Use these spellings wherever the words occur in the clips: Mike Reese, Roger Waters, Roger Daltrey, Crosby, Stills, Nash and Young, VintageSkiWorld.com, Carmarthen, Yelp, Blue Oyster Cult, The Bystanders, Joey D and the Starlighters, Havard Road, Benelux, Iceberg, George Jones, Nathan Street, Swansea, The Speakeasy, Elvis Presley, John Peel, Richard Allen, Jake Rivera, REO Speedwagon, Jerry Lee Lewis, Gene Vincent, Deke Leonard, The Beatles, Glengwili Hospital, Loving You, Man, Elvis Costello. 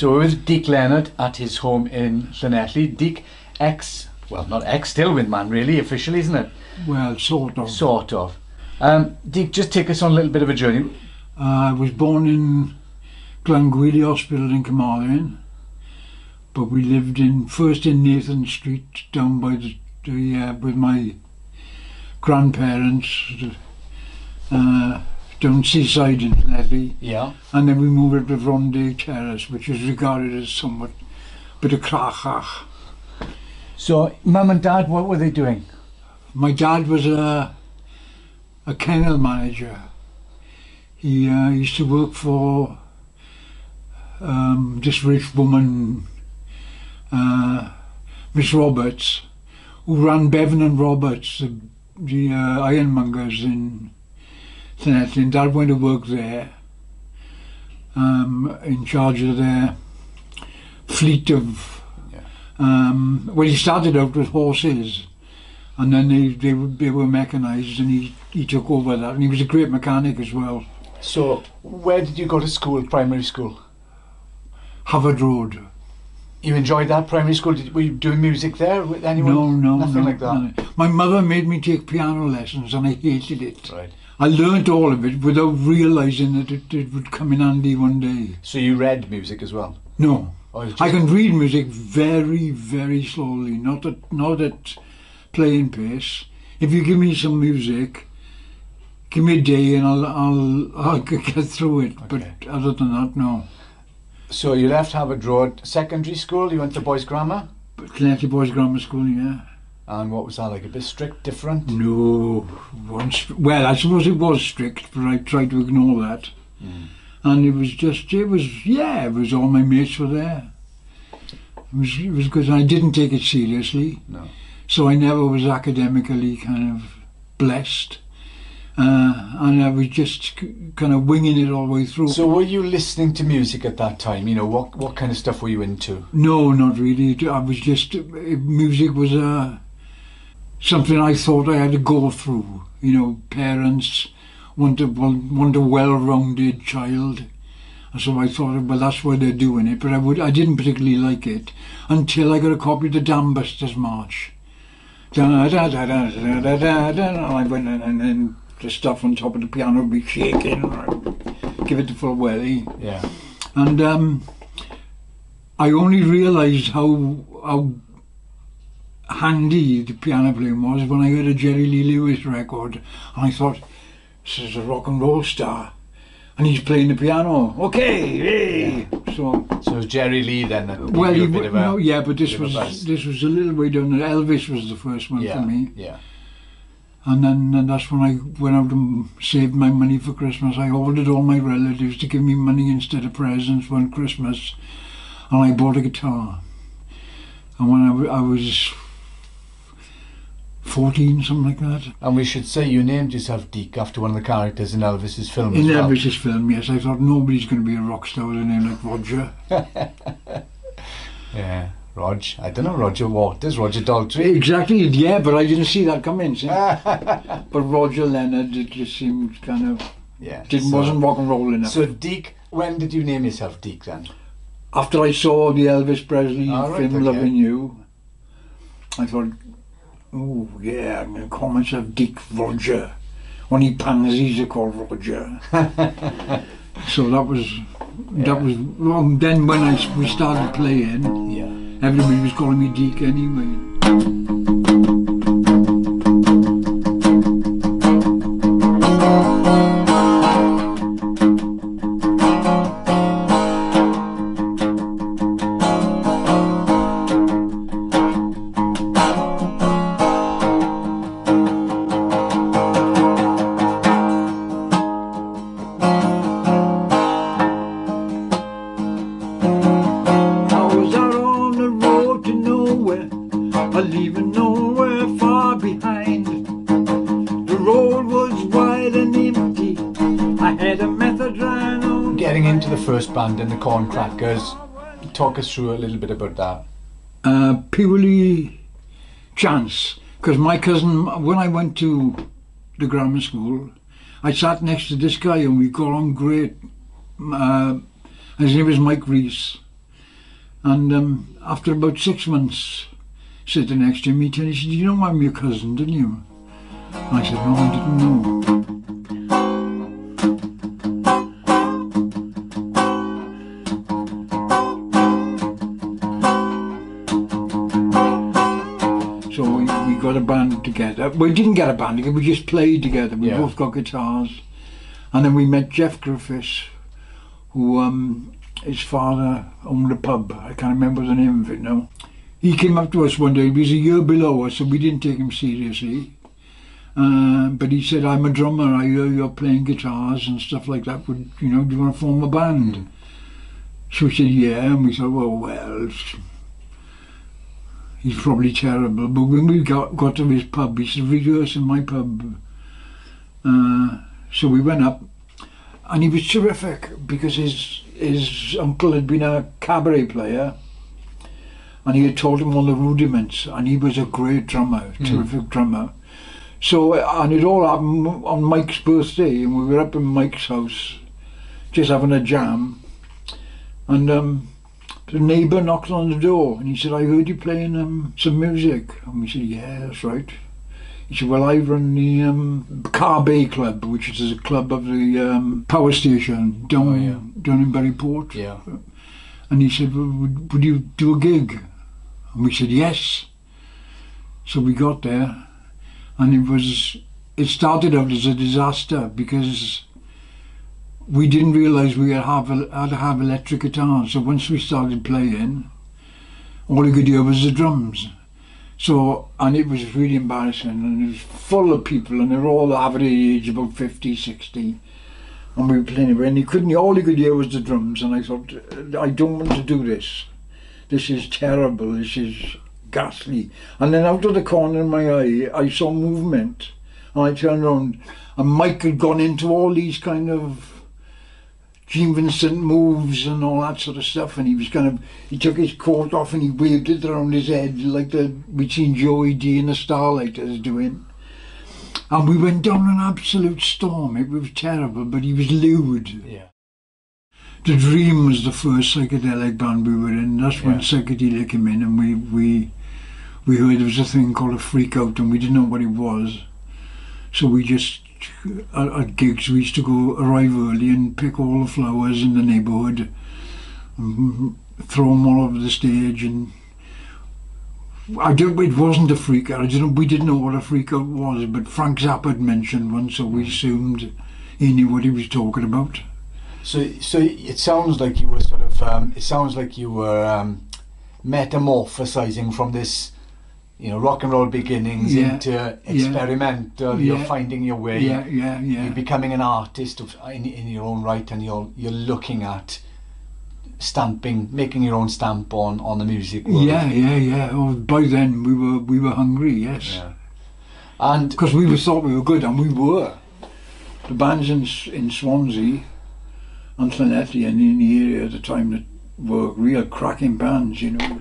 So it was Deke Leonard at his home in Llanelli. Deke, still with Man, really, officially, isn't it? Well, sort of. Sort of. Deke, just take us on a little bit of a journey. I was born in Glengwili Hospital in Carmarthen, but we lived first in Nathan Street down by with my grandparents down seaside in Llanelli. Yeah. And then we moved to Ronde Terrace, which is regarded as somewhat bit of crachach. So, Mum and Dad, what were they doing? My dad was a kennel manager. He used to work for this rich woman, Miss Roberts, who ran Bevan and Roberts, the ironmongers in Llanelli, and Dad went to work there, in charge of their fleet of, well, he started out with horses, and then they were mechanised, and he took over that, and he was a great mechanic as well. So, where did you go to school, primary school? Havard Road. You enjoyed that primary school? Were you doing music there with anyone? No, nothing like that. My mother made me take piano lessons and I hated it. Right. I learnt all of it without realising that it would come in handy one day. So you read music as well? No. I can read music very, very slowly, not at playing pace. If you give me some music, give me a day and I'll get through it. Okay. But other than that, no. So you left Havard Road secondary school, you went to Boys Grammar? Llanelli Boys Grammar School, yeah. And what was that like, a bit strict, different? No, well, I suppose it was strict, but I tried to ignore that. Mm. And it was all my mates were there. It was good, and I didn't take it seriously. No. So I never was academically kind of blessed. And I was just kind of winging it all the way through. So were you listening to music at that time? You know, what kind of stuff were you into? No, not really. I was just, music was something I thought I had to go through. You know, parents want a well-rounded child. And so I thought, well, that's why they're doing it. But I didn't particularly like it until I got a copy of the Dambusters March. I went and then the stuff on top of the piano would be shaking, and I'd give it the full welly. Yeah. And I only realised how handy the piano playing was when I heard a Jerry Lee Lewis record, and I thought, this is a rock and roll star, and he's playing the piano. Okay, hey. Yeah. So it was Jerry Lee then. Well, but this was a little way down. Elvis was the first one for me. Yeah. And then that's when I went out and saved my money for Christmas. I ordered all my relatives to give me money instead of presents one Christmas, and I bought a guitar. And when I was 14, something like that. And we should say you named yourself Deke after one of the characters in Elvis's film as well. In Elvis's film, yes. I thought nobody's going to be a rock star with a name like Roger. Yeah. Roger, I don't know, Roger Waters, Roger Daltrey. Exactly, yeah, but I didn't see that come in, see? But Roger Leonard, it just seemed kind of, wasn't rock and roll enough. So Deke, when did you name yourself Deke then? After I saw the Elvis Presley film, Loving You, I thought, oh yeah, I'm going to call myself Deke Roger. When he pansies, they're called Roger. So that was then when we started playing, yeah. Everybody was calling me Deke anyway. Band in the Corn Crackers. Talk us through a little bit about that. Purely chance, because my cousin, when I went to the grammar school, I sat next to this guy and we got on great. His name was Mike Reese, And after about 6 months sitting next to me, he said, "You know I'm your cousin, didn't you?" I said, "No, I didn't know." So we got a band together. We didn't get a band together, we just played together. We both got guitars. And then we met Jeff Griffiths, who his father owned a pub. I can't remember the name of it now. He came up to us one day. He was a year below us, so we didn't take him seriously. But he said, "I'm a drummer. I hear you're playing guitars and stuff like that. Would you know? Do you want to form a band?" So we said, "Yeah," and we thought, "Well, he's probably terrible." But when we got to his pub, he said, "Rehearse in my pub." So we went up, and he was terrific because his uncle had been a cabaret player, and he had taught him all the rudiments, and he was a great drummer, terrific drummer. So, and it all happened on Mike's birthday, and we were up in Mike's house, just having a jam, and the neighbour knocked on the door, and he said, "I heard you playing some music," and we said, "Yeah, that's right." He said, "Well, I run the Car Bay Club, which is a club of the power station down in Burryport." Yeah. And he said, "Well, would you do a gig?" And we said, "Yes." So we got there, and it started out as a disaster because we didn't realise we had to have electric guitars. So once we started playing, all you could hear was the drums. So, and it was really embarrassing, and it was full of people, and they were all average age, about 50, 60. And we were playing away, and all he could hear was the drums, and I thought, I don't want to do this. This is terrible, this is ghastly. And then out of the corner of my eye, I saw movement, and I turned around, and Mike had gone into all these kind of Gene Vincent moves and all that sort of stuff, and he was he took his coat off and he waved it around his head like we'd seen Joey D and the Starlighters doing. And we went down an absolute storm. It was terrible, but he was lewd. Yeah. The Dream was the first psychedelic band we were in. That's when psychedelia came in, and we heard there was a thing called a freak out, and we didn't know what it was. So we just at gigs we used to arrive early and pick all the flowers in the neighbourhood and throw them all over the stage. And it wasn't a freak out. We didn't know what a freak out was, but Frank Zappa had mentioned one, so we assumed he knew what he was talking about. So it sounds like you were sort of metamorphosizing from this, you know, rock and roll beginnings into experimental. You're finding your way. You're becoming an artist in your own right, and you're looking at stamping, making your own stamp on the music world. Oh, by then we were hungry, yes. Yeah. And because we thought we were good, and we were. The bands in Swansea and Llanelli and in the area at the time that were real cracking bands, you know.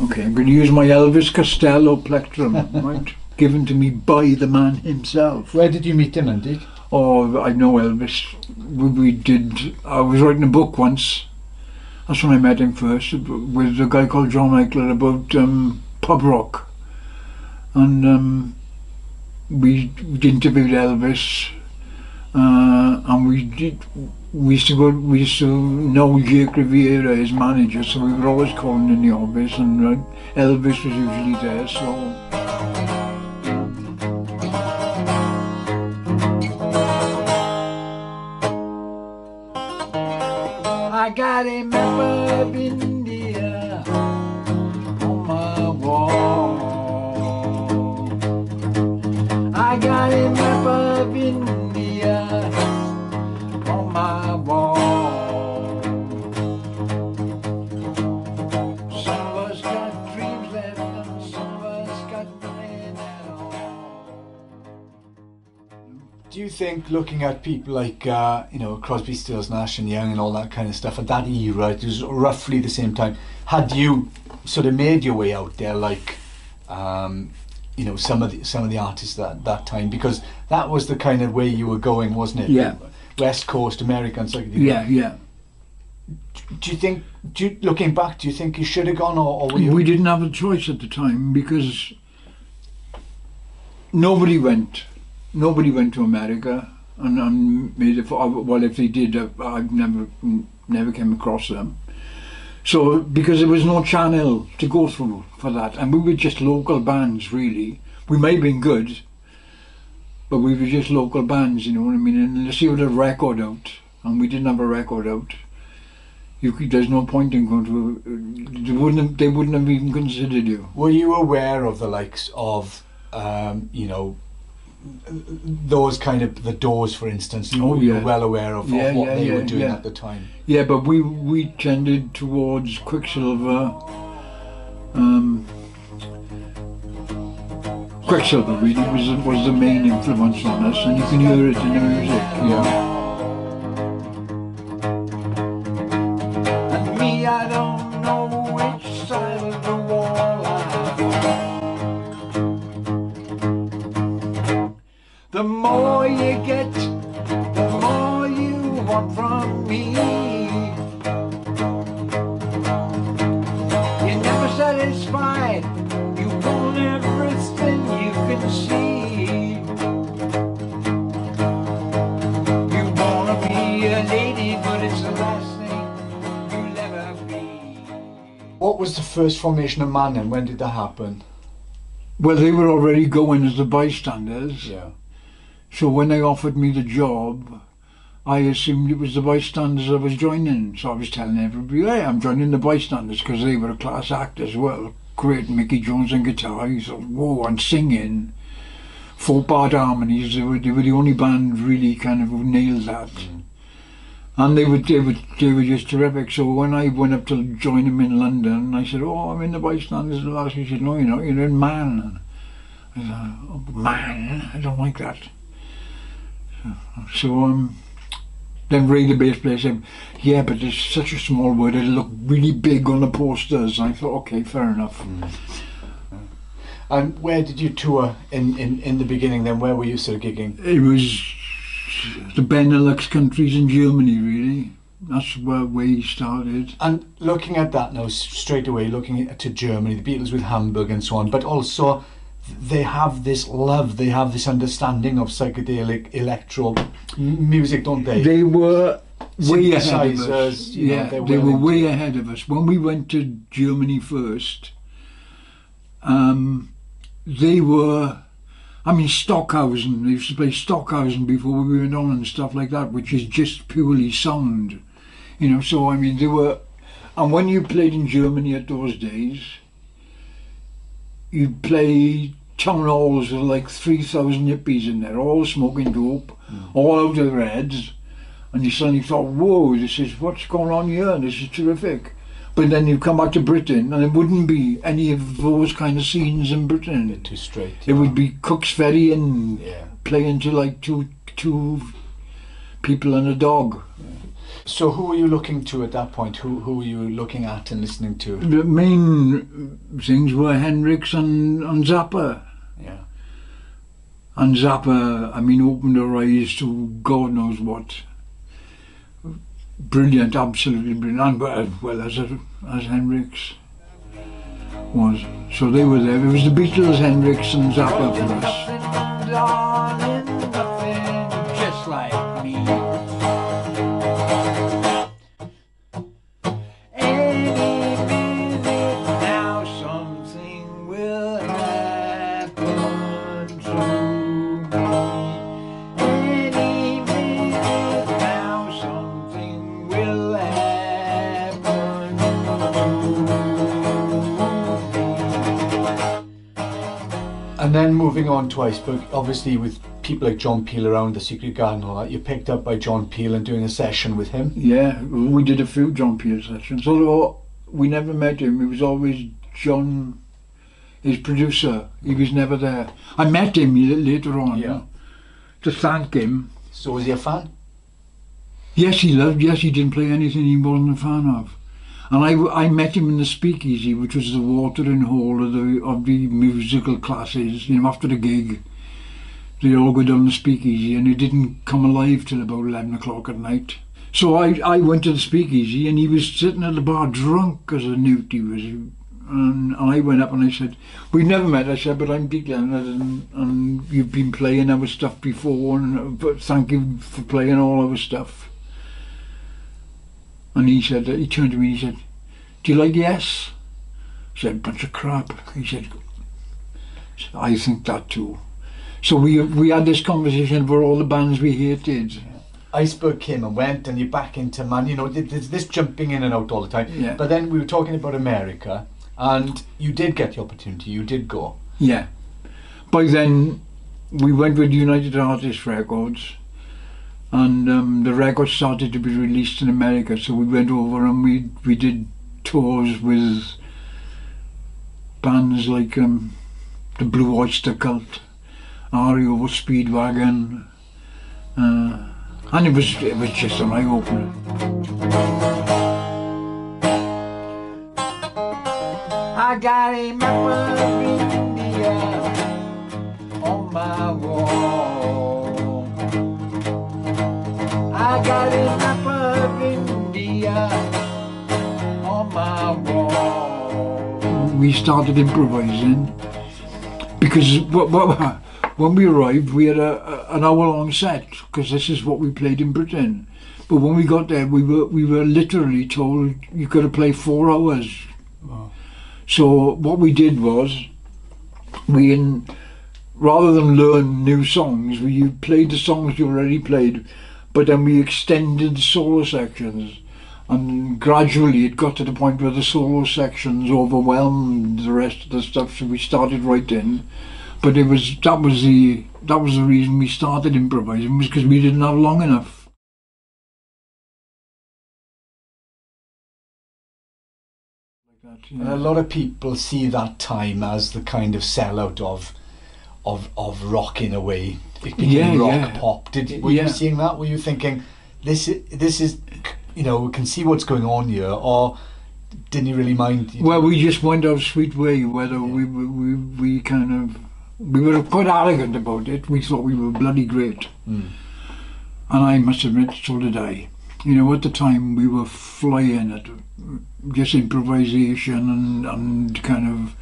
Okay, I'm going to use my Elvis Costello plectrum, right? Given to me by the man himself. Where did you meet him, Andy? Oh, I know Elvis. I was writing a book once. That's when I met him first, with a guy called John Eichler about pub rock. And we interviewed Elvis, and we used to know Jake Rivera, his manager, so we were always calling in the office, and Elvis was usually there, so... I got a map of India on my wall. I got a map of India on my wall. Some of us got dreams left, and some of us got nothing at all. Do you think, looking at people like you know, Crosby, Stills, Nash and Young and all that kind of stuff at that era, it was roughly the same time, had you sort of made your way out there like you know, some of the artists that time, because that was the kind of way you were going, wasn't it? Yeah. West Coast American psychedelic. Yeah, yeah. Do you think, looking back, do you think you should have gone, or were you... We didn't have a choice at the time, because nobody went. Nobody went to America, and made it for, well, if they did, I've never came across them. So, because there was no channel to go through for that, and we were just local bands, really. We may have been good, but we were just local bands, you know what I mean? And unless you had a record out, and we didn't have a record out, there's no point in going to... they wouldn't have even considered you. Were you aware of the likes of, you know, those kind of, the Doors, for instance? You were well aware of, what they were doing at the time. Yeah, but we tended towards Quicksilver. Quicksilver really was the main influence on us, and you can hear it in the music. Yeah. First formation of Man, and when did that happen? Well, they were already going as The Bystanders. Yeah. So when they offered me the job, I assumed it was The Bystanders I was joining. So I was telling everybody, hey, I'm joining The Bystanders, because they were a class act as well. Great Mickey Jones on guitar, he thought, whoa, and singing. 4-part harmonies, they were the only band really kind of who nailed that. Mm. And they were just terrific. So when I went up to join them in London, I said, oh, I'm in The Bystanders. And last, he said, no, you're in Man. I said, oh, Man, I don't like that. So then Ray, the bass player, said, yeah, but it's such a small word, it'll look really big on the posters. And I thought, okay, fair enough. Mm. And where did you tour in the beginning then? Where were you sort of gigging? It was the Benelux countries in Germany, really. That's where he started. And looking at that now, straight away, looking to Germany, the Beatles with Hamburg and so on, but also they have this love, they have this understanding of psychedelic electro music, don't they? They were way ahead of us. Yeah, they were way ahead of us. When we went to Germany first, they were... I mean, Stockhausen, they used to play Stockhausen before we went on and stuff like that, which is just purely sound, you know. So, I mean, they were, and when you played in Germany at those days, you'd play town halls with like 3,000 hippies in there, all smoking dope, all out of their heads, and you suddenly thought, whoa, this is what's going on here, this is terrific. But then you come back to Britain, and it wouldn't be any of those kind of scenes in Britain. They're too straight. It would be Cook's Ferry and playing to like two people and a dog. Yeah. So who were you looking to at that point? Who were you looking at and listening to? The main things were Hendrix and Zappa. Yeah. And Zappa, I mean, opened our eyes to God knows what. Brilliant, absolutely brilliant, but well as Hendrix was. So they were there. It was the Beatles, Hendrix and Zappa for us. Darling, nothing just like me. Any minute now something will happen to And then moving on to Iceberg, obviously with people like John Peel around, The Secret Garden and all that, you're picked up by John Peel and doing a session with him. Yeah, we did a few John Peel sessions, although we never met him. It was always John, his producer. He was never there. I met him later on to thank him. So was he a fan? Yes, he loved. Yes, he didn't play anything he wasn't a fan of. And I met him in the Speakeasy, which was the watering hole of the musical classes. You know, after the gig, they all go down the Speakeasy, and it didn't come alive till about 11 o'clock at night. So I went to the Speakeasy, and he was sitting at the bar drunk as a newt he was. And I went up and I said, "We've never met," I said, "but I'm Deke Leonard, and you've been playing our stuff before, and but thank you for playing all our stuff." And he said, he turned to me and he said, "Do you like Yes?" I said, "Bunch of crap." He said, "I think that too." So we had this conversation about all the bands we hated. Iceberg came and went, and you're back into Man. You know, there's this jumping in and out all the time. Yeah. But then we were talking about America, and you did get the opportunity. You did go. Yeah. By then, we went with United Artists Records, and the records started to be released in America. So we went over and we did tours with bands like the Blue Oyster Cult, REO, Speedwagon. And it was just an eye-opener. I got a map of India on my wall. I got a map of India on my wall. We started improvising because when we arrived, we had an hour-long set, because this is what we played in Britain. But when we got there, we were literally told you've got to play 4 hours. Wow. So what we did was, rather than learn new songs, we played the songs you already played, but then we extended solo sections, and gradually it got to the point where the solo sections overwhelmed the rest of the stuff. So we started writing. But that was the reason we started improvising, was because we didn't have long enough. And a lot of people see that time as the kind of sellout of rock in a way. It became rock pop. Were you seeing that? Were you thinking this is, you know, we can see what's going on here, or didn't you really mind? Well, we just went our sweet way. We kind of. We were quite arrogant about it. We thought we were bloody great. Mm. And I must admit, so did I. You know, at the time we were flying at just improvisation and kind of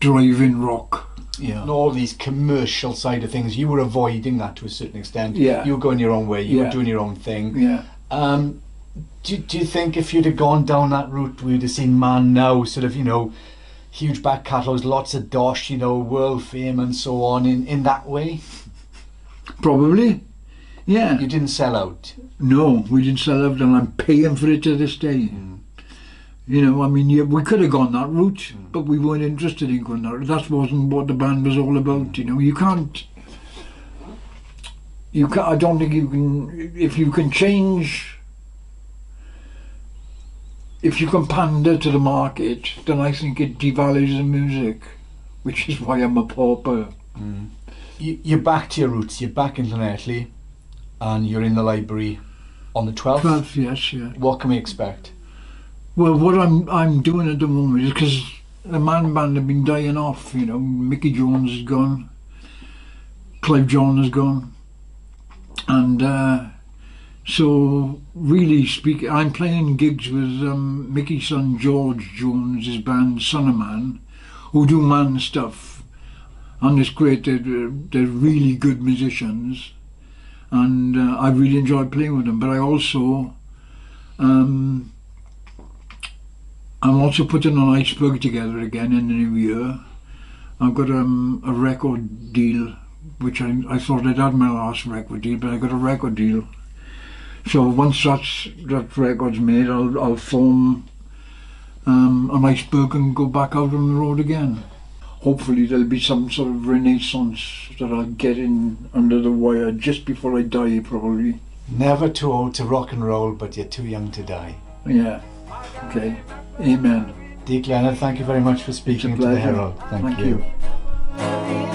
driving rock. Yeah. And all these commercial side of things, you were avoiding that to a certain extent. Yeah. You were going your own way, you were doing your own thing. Yeah. Do you think if you'd have gone down that route, we'd have seen Man now, sort of, you know, huge back catalogues, lots of dosh, you know, world fame and so on, in that way? Probably, yeah. You didn't sell out? No, we didn't sell out, and I'm paying for it to this day. Mm. You know, I mean, yeah, we could have gone that route, but we weren't interested in going that route. That wasn't what the band was all about, you know. You can't, I don't think you can, if you can change. If you can pander to the market, then I think it devalues the music, which is why I'm a pauper. Mm. You're back to your roots, you're back in Llanelli, and you're in the library on the 12th? 12th, yes, yeah. What can we expect? Well, what I'm doing at the moment is, because the Man Band have been dying off, you know, Mickey Jones is gone, Clive John is gone, and so really speaking, I'm playing gigs with Mickey's son George Jones, his band Son of Man, who do Man stuff, and it's great. They're really good musicians, and I really enjoy playing with them. But I also, I'm also putting an Iceberg together again in the new year. I've got a record deal, which I thought I'd had my last record deal, but I got a record deal. So once that record's made, I'll form an Iceberg and go back out on the road again. Hopefully there'll be some sort of renaissance that I'll get in under the wire just before I die, probably. Never too old to rock and roll, but you're too young to die. Yeah. Okay. Amen. Deke Leonard, thank you very much for speaking to the Herald. Thank you.